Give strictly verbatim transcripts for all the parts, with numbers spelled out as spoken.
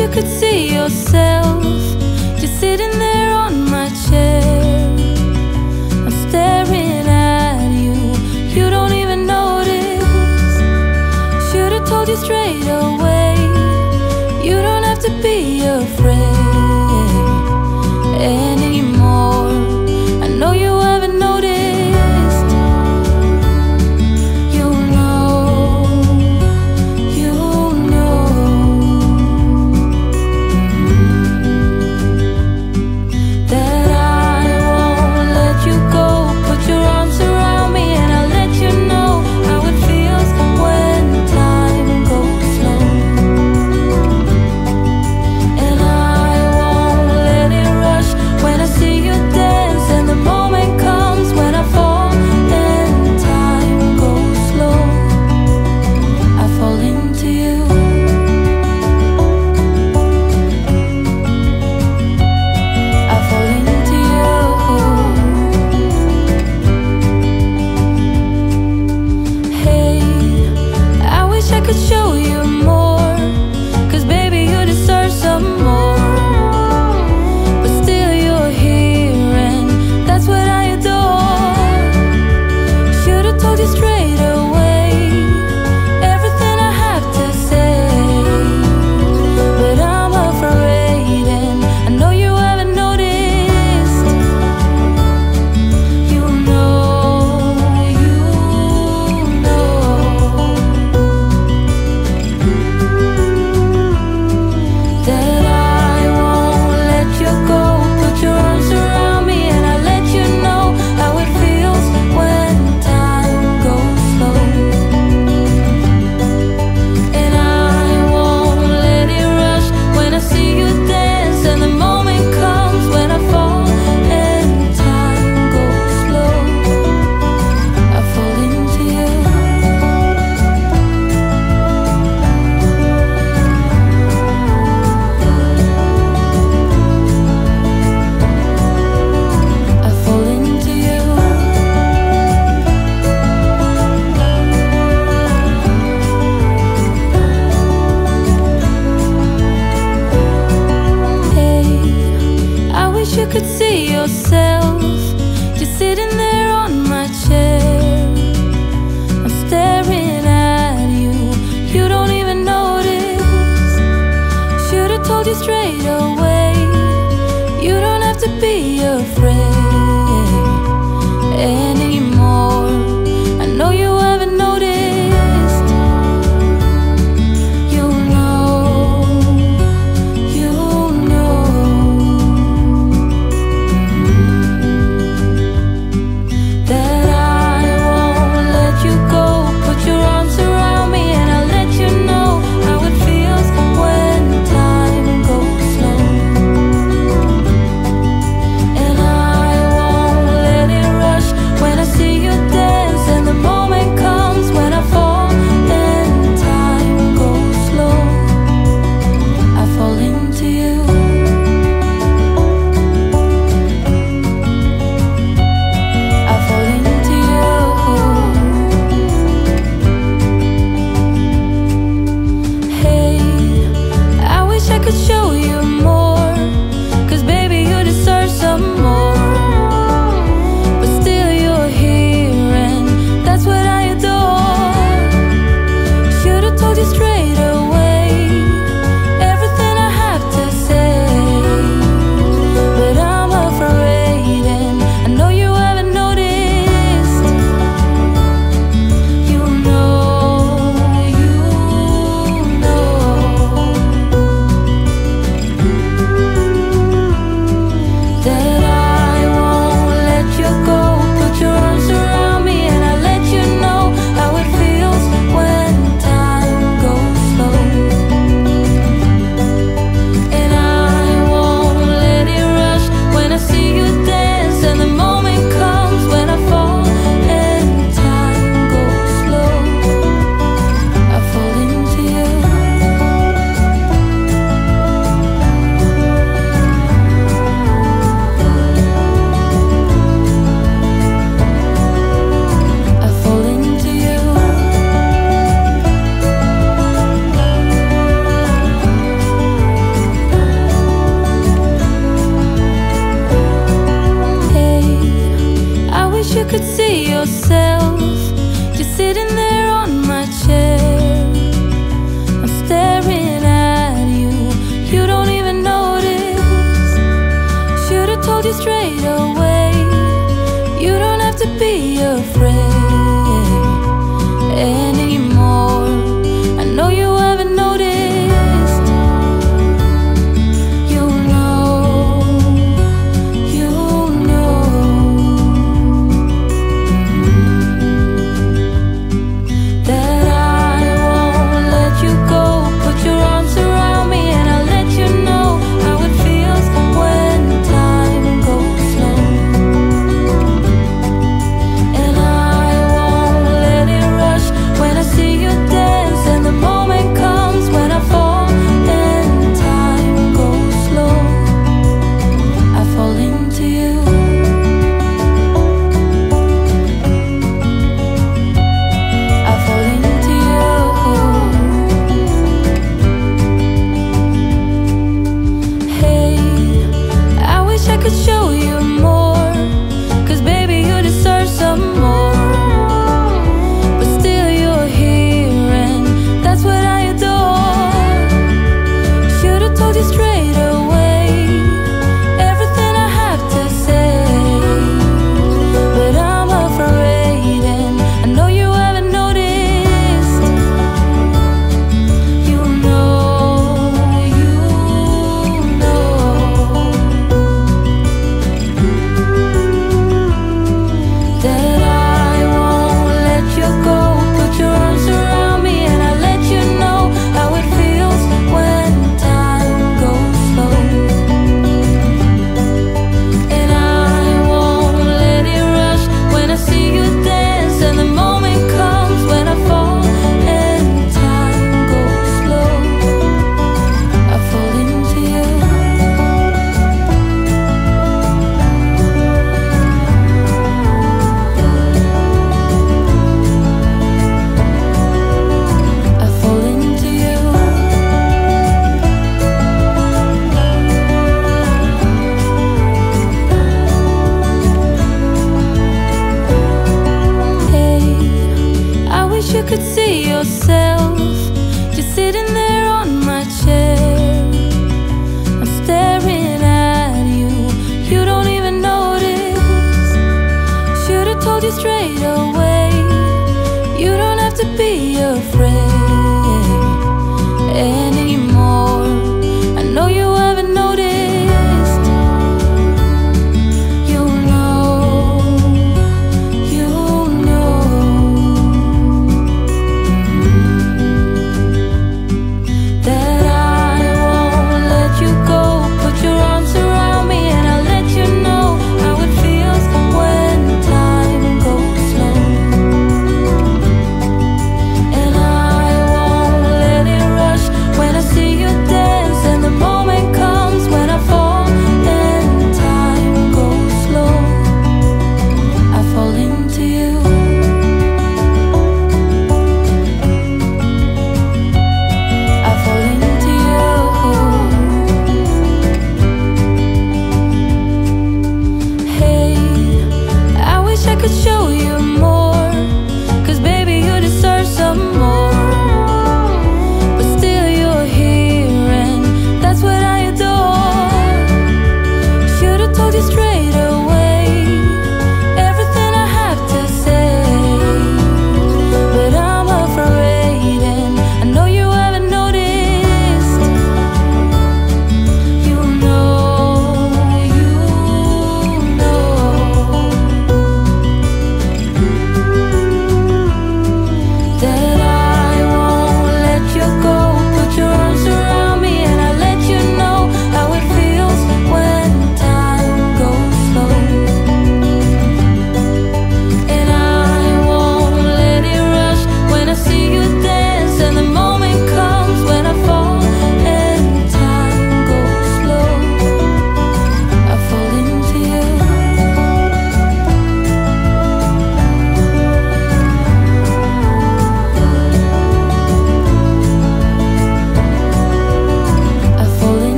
you could see yourself. You're sitting there on my chair, I'm staring at you, you don't even notice. Should've told you straight away, you don't have to be afraid anymore. I know you haven't noticed. You know, you know.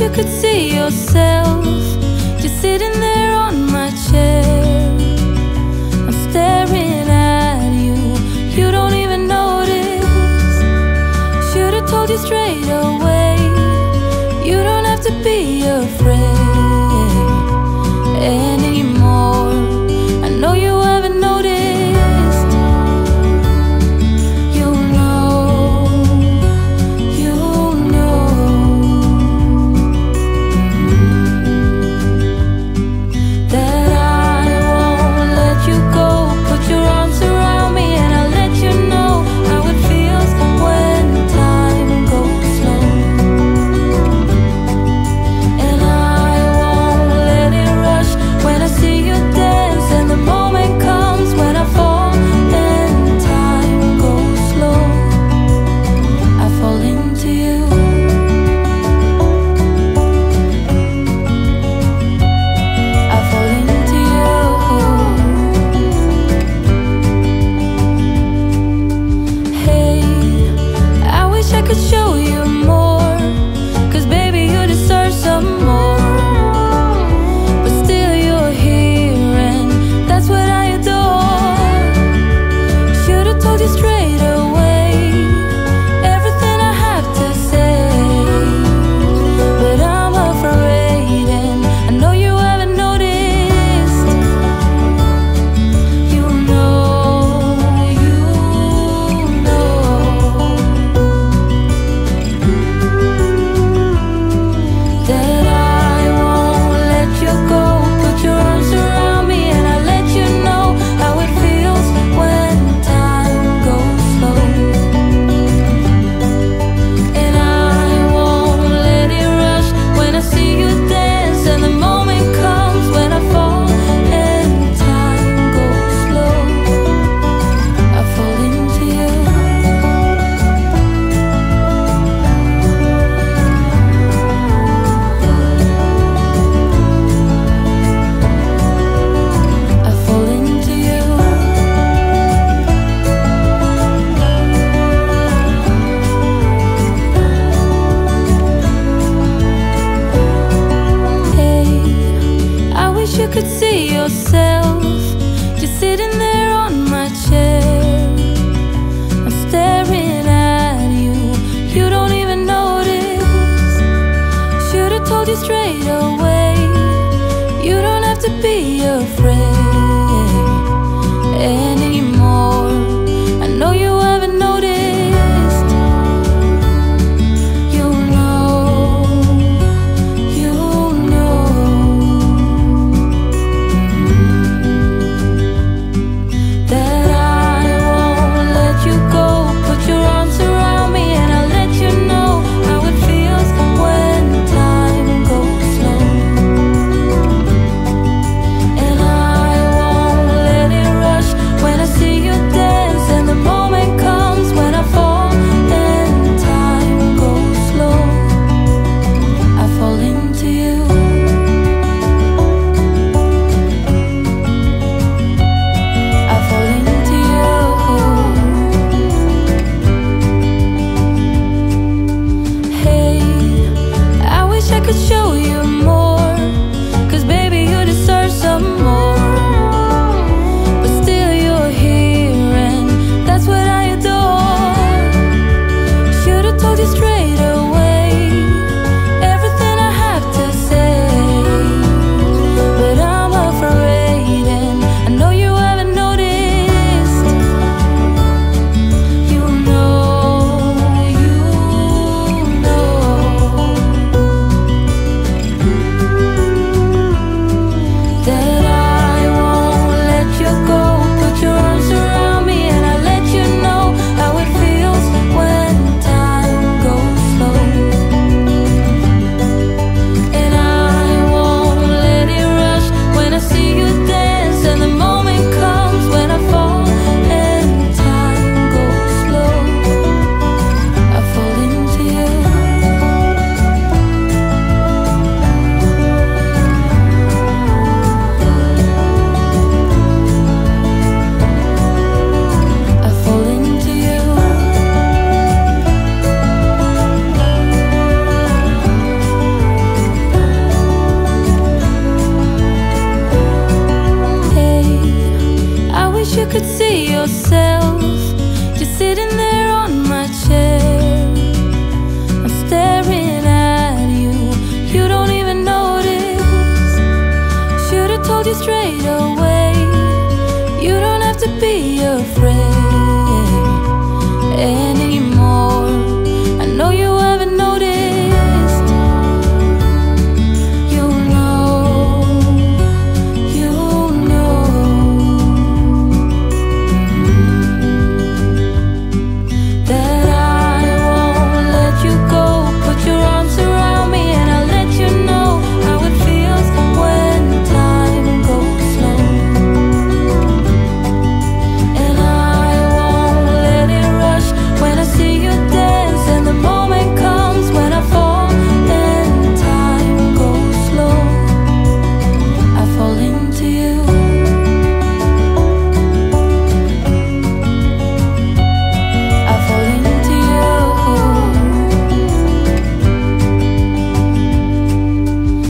wish you could see yourself just sitting there on my chair. I'm staring at you, you don't even notice. Should've told you straight away, you don't have to be afraid anymore. I know you haven't noticed. You know, you know that I won't let you go. Put your arms around me and I'll let you know how it feels when time goes slow. And I won't let it rush when I see you dance, and the moment comes when I fall and time goes slow. I fall into you. I fall into you. Hey, I wish I could show you more, 'cause baby you deserve some more. But still you're here and that's what I adore. Should've told you straight away everything I have to say, but I'm afraid and I know you haven't noticed. You know, you know that I won't let you go. Put your arms around me and I'll let you know how it feels when time goes slow. And I won't let it rush when I see you dance, and the moment comes when I fall and time goes slow. I fall into you. I fall into you. Hey, I wish you could see yourself just sitting there on my chair. I'm staring at you, you don't even notice. Should've told you straight away, you don't have to be afraid anymore. I know you haven't noticed. You know, you know that I won't let you go. Put your arms around me and I'll let you know how it feels when time goes slow. And I could see yourself, you're sitting there on my chair. I'm staring at you, you don't even notice. Should've told you straight